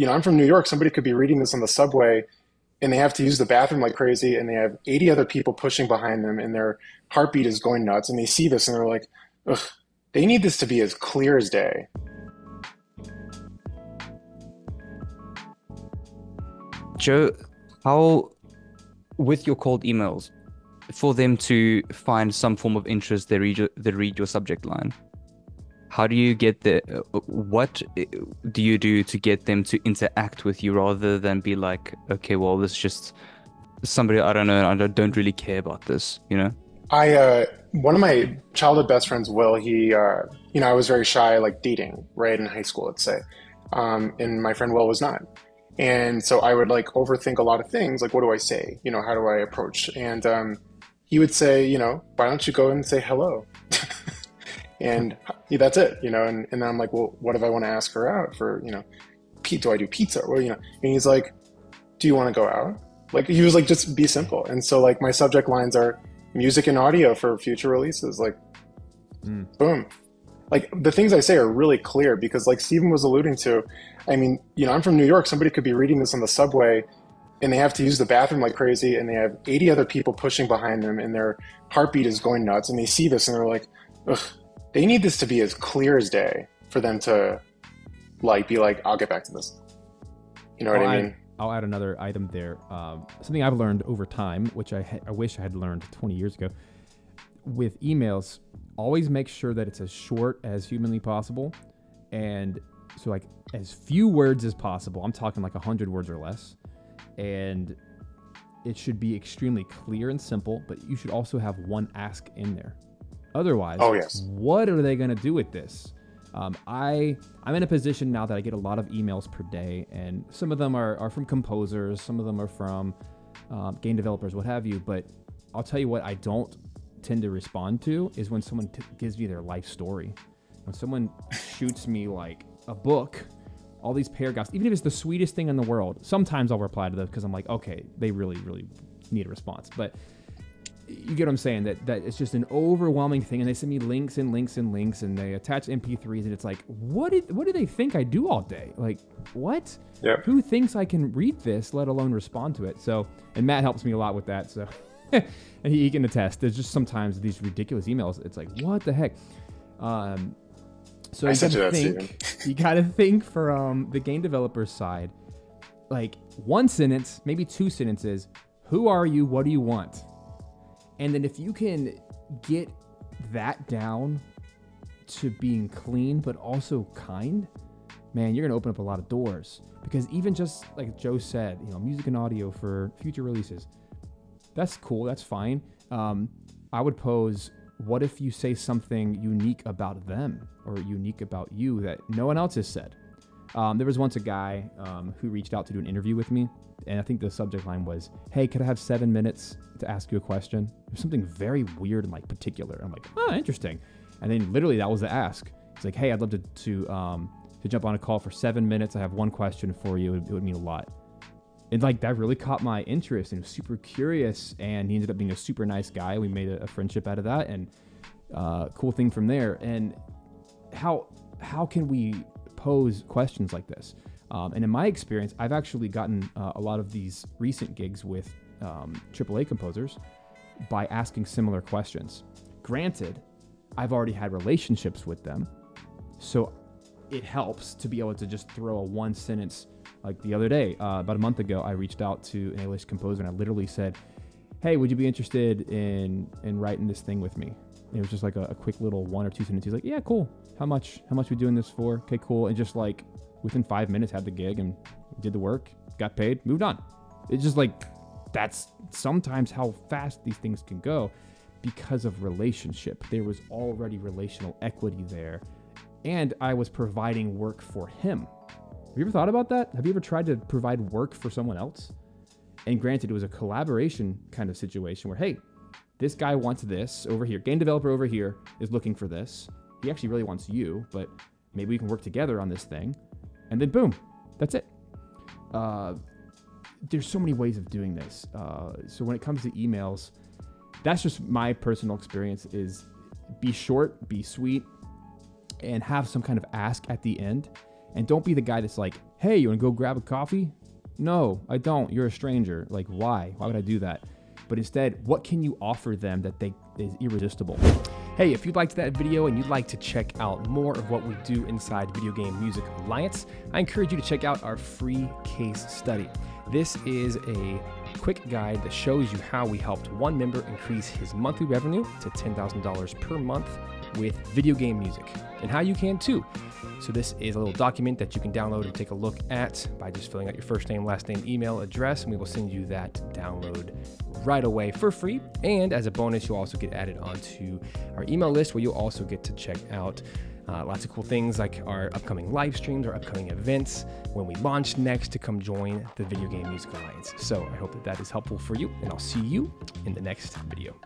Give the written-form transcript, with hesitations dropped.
you know, I'm from New York, somebody could be reading this on the subway and they have to use the bathroom like crazy and they have 80 other people pushing behind them and their heartbeat is going nuts and they see this and they're like, ugh, they need this to be as clear as day. Joe, how, with your cold emails, for them to find some form of interest, they read your subject line. How do you get the, what do you do to get them to interact with you rather than be like, okay, well, this is just somebody I don't know, I don't really care about this, you know? One of my childhood best friends, Will, he, you know, I was very shy, like dating, right, in high school, let's say. And my friend Will was not. And so I would like overthink a lot of things, like, what do I say? You know, how do I approach? And he would say, you know, why don't you go and say hello? And yeah, that's it, you know? And then I'm like, well, what if I want to ask her out for, you know, do I do pizza? Well, you know, and he's like, do you want to go out? Like, he was like, just be simple. And so like my subject lines are music and audio for future releases, like, boom. Like the things I say are really clear because like Steven was alluding to, I mean, you know, I'm from New York, somebody could be reading this on the subway and they have to use the bathroom like crazy and they have 80 other people pushing behind them and their heartbeat is going nuts and they see this and they're like, ugh, they need this to be as clear as day for them to like, be like, I'll get back to this. You know what I mean? I'll add another item there. Something I've learned over time, which I wish I had learned 20 years ago with emails, always make sure that it's as short as humanly possible. And so like as few words as possible, I'm talking like 100 words or less. And it should be extremely clear and simple, but you should also have one ask in there. Otherwise, oh, yes. What are they going to do with this? I'm in a position now that I get a lot of emails per day, and some of them are from composers, some of them are from game developers, what have you. But I'll tell you what I don't tend to respond to is when someone gives me their life story. When someone shoots me like a book, all these paragraphs, even if it's the sweetest thing in the world, sometimes I'll reply to those because I'm like, okay, they really, really need a response. But you get what I'm saying, that it's just an overwhelming thing, and they send me links and links and links, and they attach MP3s, and it's like, what do they think I do all day? Like, what? Yep. Who thinks I can read this, let alone respond to it? So, and Matt helps me a lot with that, so, and he can attest. There's just sometimes these ridiculous emails. It's like, what the heck? So you gotta think from the game developer's side, like one sentence, maybe two sentences, who are you, what do you want? And then if you can get that down to being clean, but also kind, man, you're going to open up a lot of doors. Because even just like Joe said, you know, music and audio for future releases, that's cool. That's fine. I would pose, what if you say something unique about them or unique about you that no one else has said? There was once a guy who reached out to do an interview with me, and I think the subject line was, hey, could I have 7 minutes to ask you a question? There's something very weird and like particular. I'm like, oh, interesting. And then literally that was the ask. It's like, hey, I'd love to jump on a call for 7 minutes. I have one question for you. It would mean a lot. And like that really caught my interest, and was super curious, and he ended up being a super nice guy. We made a friendship out of that, and cool thing from there. And how can we pose questions like this? And in my experience, I've actually gotten a lot of these recent gigs with AAA composers by asking similar questions. Granted, I've already had relationships with them, so it helps to be able to just throw a one sentence. Like the other day, about a month ago, I reached out to an A-list composer, and I literally said, hey, would you be interested in writing this thing with me? And it was just like a quick little one or two sentences. He's like, yeah, cool. How much we doing this for? Okay, cool. And just like within 5 minutes, had the gig and did the work, got paid, moved on. It's just like, that's sometimes how fast these things can go because of relationship. There was already relational equity there, and I was providing work for him. Have you ever thought about that? Have you ever tried to provide work for someone else? And granted, it was a collaboration kind of situation where, hey, this guy wants this over here. Game developer over here is looking for this. He actually really wants you, but maybe we can work together on this thing. And then boom, that's it. There's so many ways of doing this. So when it comes to emails, that's just my personal experience is be short, be sweet, and have some kind of ask at the end. And don't be the guy that's like, hey, you want to go grab a coffee? No, I don't. You're a stranger. Like, why? Why would I do that? But instead, what can you offer them that is irresistible? Hey, if you liked that video and you'd like to check out more of what we do inside Video Game Music Alliance, I encourage you to check out our free case study. This is a quick guide that shows you how we helped one member increase his monthly revenue to $10,000 per month with video game music, and how you can too. So this is a little document that you can download and take a look at by just filling out your first name, last name, email, address, and we will send you that download right away for free. And as a bonus, you'll also get added onto our email list, where you'll also get to check out lots of cool things like our upcoming live streams, our upcoming events, when we launch next, to come join the Video Game Music Alliance. So I hope that is helpful for you, and I'll see you in the next video.